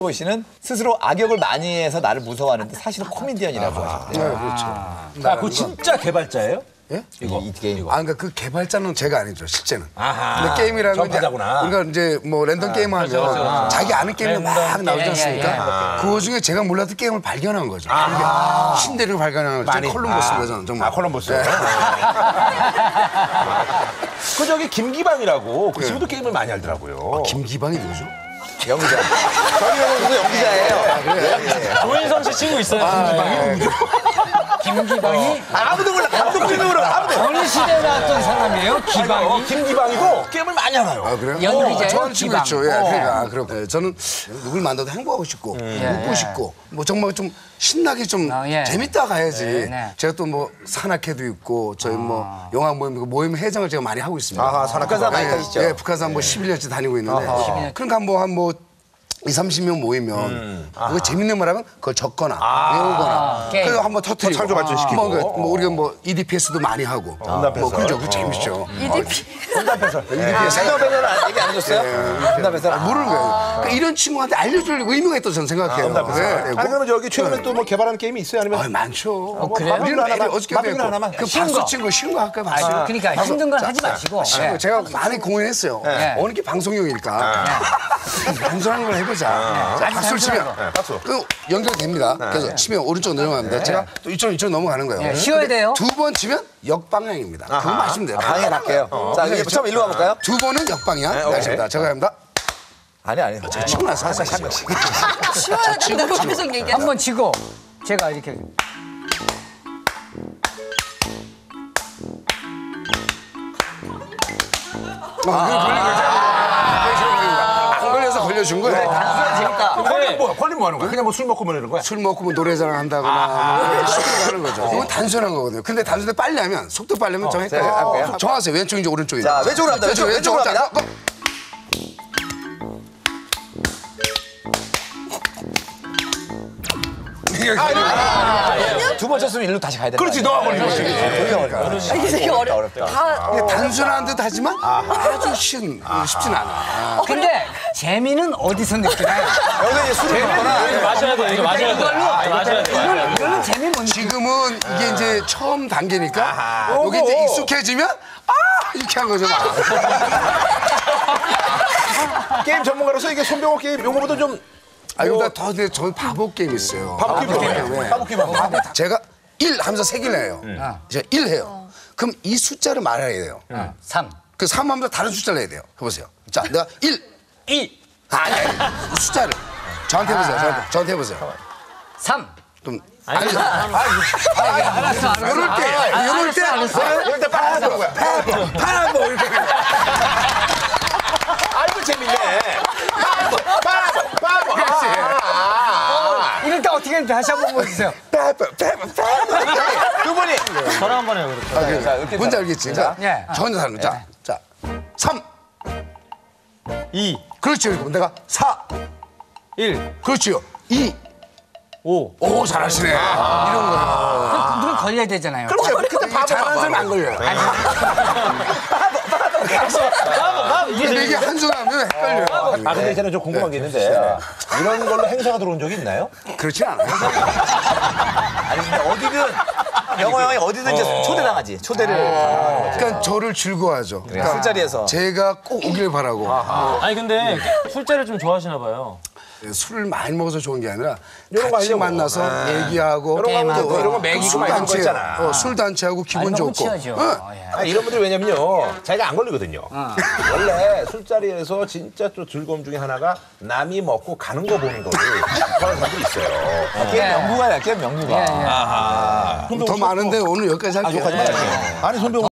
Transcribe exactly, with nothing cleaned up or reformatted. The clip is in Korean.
손병호 씨는 스스로 악역을 많이 해서 나를 무서워하는데 사실은 코미디언이라고 아, 하셨대요. 네, 그렇죠. 아, 아, 그거 진짜 개발자예요? 예? 이거 이 게임 이거. 아, 그러니까 그 개발자는 제가 아니죠, 실제는. 아하. 근데 게임이라는 건 이제, 그러니까 이제 뭐 랜덤 아, 게임을 하면 그렇죠, 그렇죠. 자기 아는 게임이 막 나오지 않습니까? 예, 예, 예. 그 중에 제가 몰랐던 게임을 발견한 거죠. 아, 신대를 발견한 거죠. 콜럼버스인 거죠, 정말. 아, 콜럼버스. 네. 그 저기 김기방이라고 그 친구도 네. 게임을 많이 알더라고요. 아, 김기방이 누구죠? 연기자. 저희 형은 연기자예요. 아, 그래요? 조인성 씨 친구 있어요. 아, 김기방이 누구죠? 김기방이? 어. 아무도 몰라. 감독님도 몰라. 아무도. 어느 시대에 나왔던 사람이에요? 기방이? 어, 김기방이고 게임을 많이 알아요. 아, 그래요? 연기자예요? 어, 저는 친구 있죠. 예, 그러니까. 아, 그렇고. 네, 저는 누굴 만나도 행복하고 싶고, 예. 웃고 싶고, 뭐 정말 좀 신나게 좀 어, 예. 재밌다 가야지. 예, 네. 제가 또 뭐 산악회도 있고, 저희 아. 뭐 영화 모임, 모임 해장을 제가 많이 하고 있습니다. 아, 산악회도 많이 하시죠? 예, 북한산 뭐 십일 년째 다니고 있는데. 아하. 그러니까 뭐 한 뭐, 이삼십 명 모이면 음. 그거 재밌는 말 하면 그걸 적거나 아. 외우거나 오케이. 그래서 한번 터뜨리고 창조 발전시키고 아. 뭐, 뭐 우리가 뭐 이디피에스도 많이 하고 응답해서 뭐 그죠 그 재밌죠. 이디피 응답해서 이디피에스 응답해서는 얘기 안 해줬어요. 응답해서 모르는 거예요. 이런 친구한테 알려줄 의미가 있다고 저는 생각해요. 응답해서. 아, 그러면 저기 최근에 또 뭐 개발하는 게임이 있어요? 아니면 많죠. 우리는 하나만 어저께 하나만 그 박수 친구 쉬운 거 할까 봐요. 그러니까 힘든 건 하지 마시고 제가 많이 공연했어요. 어느 게 방송용이니까 방송하는 걸 해보자. 아, 자, 박수를 치면 네, 박수. 그 연결됩니다. 네. 그래서 치면 오른쪽 내려갑니다. 네. 제가 또 이쪽 이쪽 넘어가는 거예요. 네, 쉬어야 돼요. 두 번 치면 역방향입니다. 그거 아시면 돼요. 방향할게요. 어. 자, 이제 처음 일로 가볼까요? 두 번은 역방향. 네, 알겠습니다. 제가 합니다. 아니 아니. 저 치고 나서 한 명씩. 쉬어야 된다고 계속 얘기해. 한 번 치고 제가 이렇게. 준 거예요. 단순한 재밌다. 관련 뭐, 관련 뭐 하는 거야? 그냥 뭐 술 먹고 뭐 이런 거야? 술 먹고 뭐 노래자랑 한다거나 아 뭐 시키는 거 하는 거죠. 어. 그건 단순한 거거든요. 근데 단순히 빨리 하면, 속도 빨리 하면 좀 헷갈려요. 정하세요. 왼쪽인지 오른쪽인지. 자, 왼쪽으로 합니다. 왼쪽, 왼쪽으로 합니다. 두 번 쳤으면 일로 다시 가야 돼. 그렇지, 너가 걸린 거지. 이게 되게 어렵다. 다 단순한 듯 하지만 아주 쉬운, 쉽진 않아. 근데 재미는 어디서 느끼나요? 여기 술을 먹거나 마셔야 돼. 마셔야 돼. 이걸로 재미 뭔지. 지금은 이게 이제 처음 단계니까 여기 이제 익숙해지면 아 이렇게 한 거잖아. 게임 전문가로서 이게 손병호 게임 요거보다 좀. 아, 여기다 더, 근데 저는 바보 게임 있어요. 바보 게임. 바보 게임. 네. 바보 게임. 바보. 제가 일 하면서 세 개를 해요. 음. 제가 일 해요. 어. 그럼 이 숫자를 말해야 돼요. 음. 삼. 그 삼 하면서 다른 숫자를 해야 돼요. 해보세요. 자, 내가 일. 이. 아니, 아니. 숫자를. 저한테 해보세요. 아, 저한테, 저한테 해보세요. 삼. 그럼. 아니, 아니. 알았어, 알았어. 이럴 때, 이럴 때, 이럴 때 바보 거야. 바보. 바보. 이렇게. 아이고, 재밌네. 바보. 바보. 바보. 일단 어떻게 했는지 다시 한번 보여주세요. 빼빼 빼빼 빼빼 두 분이 저랑 한번 해요. 아, 그래. 자, 이렇게 뭔지 알겠지? 자, 예. 저 혼자 사는 자, 자, 삼, 이, 그렇죠. 내가 사, 일, 그렇죠. 이, 오, 오 잘하시네. 아 이런 거. 눈 걸려야 되잖아요. 그렇죠. 그때 바보 잘하는 사람 안 걸려요. 바보 바보 바보 바보 이게 이게 한 손 하면 헷갈려요. 아 근데 이제는 좀 궁금한 게 있는데. 이런 걸로 행사가 들어온 적이 있나요? 그렇지 않아요. 아니 근데 어디든 영호 형이 어디든 이제 초대당하지. 초대를. 아, 그러니까 저를 즐거워하죠. 그래, 그러니까 술자리에서. 제가 꼭 오길 바라고. 아하. 아니 근데 네. 술자리를 좀 좋아하시나 봐요. 술을 많이 먹어서 좋은 게 아니라 같이 만나서 아. 얘기하고 이런 거 하고 이런 거 맥주 많이 먹고 있잖아. 어, 술 단체하고 기분 좋고. 취하죠. 어. 아, 이런 분들 왜냐면요 자기가 안 걸리거든요. 어. 원래 술자리에서 진짜 또 즐거움 중에 하나가 남이 먹고 가는 거 보는 거를 그런 사람들이 있어요. 게임 명부가야, 게임 명부가. 더 많은데 오늘 여기까지 할게요. 아, 여기까지만 할게요. 아니 손병호